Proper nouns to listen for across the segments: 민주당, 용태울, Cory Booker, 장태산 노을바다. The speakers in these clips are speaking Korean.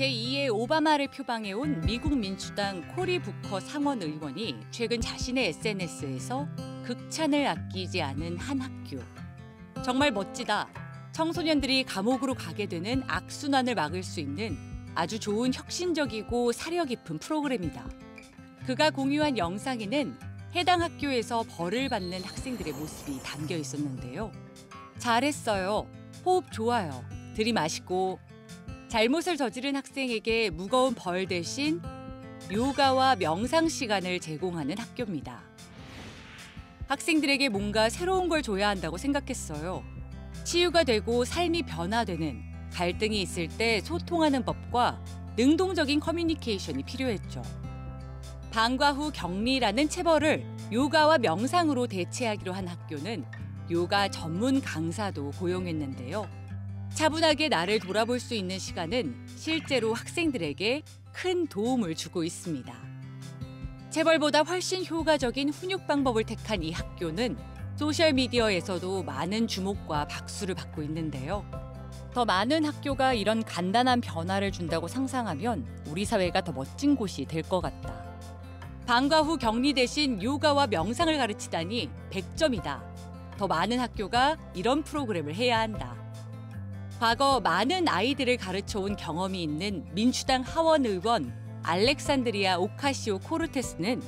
제2의 오바마를 표방해온 미국 민주당 코리 부커 상원 의원이 최근 자신의 SNS에서 극찬을 아끼지 않은 한 학교. 정말 멋지다. 청소년들이 감옥으로 가게 되는 악순환을 막을 수 있는 아주 좋은 혁신적이고 사려 깊은 프로그램이다. 그가 공유한 영상에는 해당 학교에서 벌을 받는 학생들의 모습이 담겨 있었는데요. 잘했어요. 호흡 좋아요. 들이마시고. 잘못을 저지른 학생에게 무거운 벌 대신 요가와 명상 시간을 제공하는 학교입니다. 학생들에게 뭔가 새로운 걸 줘야 한다고 생각했어요. 치유가 되고 삶이 변화되는, 갈등이 있을 때 소통하는 법과 능동적인 커뮤니케이션이 필요했죠. 방과 후 격리라는 체벌을 요가와 명상으로 대체하기로 한 학교는 요가 전문 강사도 고용했는데요. 차분하게 나를 돌아볼 수 있는 시간은 실제로 학생들에게 큰 도움을 주고 있습니다. 체벌보다 훨씬 효과적인 훈육 방법을 택한 이 학교는 소셜미디어에서도 많은 주목과 박수를 받고 있는데요. 더 많은 학교가 이런 간단한 변화를 준다고 상상하면 우리 사회가 더 멋진 곳이 될 것 같다. 방과 후 격리 대신 요가와 명상을 가르치다니 100점이다. 더 많은 학교가 이런 프로그램을 해야 한다. 과거 많은 아이들을 가르쳐온 경험이 있는 민주당 하원 의원 알렉산드리아 오카시오 코르테스는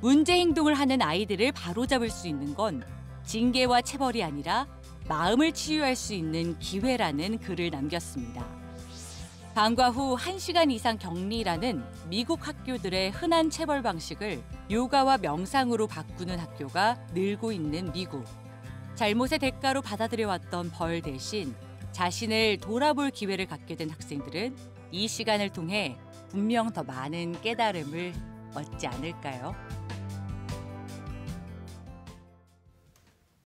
문제 행동을 하는 아이들을 바로잡을 수 있는 건 징계와 체벌이 아니라 마음을 치유할 수 있는 기회라는 글을 남겼습니다. 방과 후 1시간 이상 격리라는 미국 학교들의 흔한 체벌 방식을 요가와 명상으로 바꾸는 학교가 늘고 있는 미국. 잘못의 대가로 받아들여왔던 벌 대신 자신을 돌아볼 기회를 갖게 된 학생들은 이 시간을 통해 분명 더 많은 깨달음을 얻지 않을까요?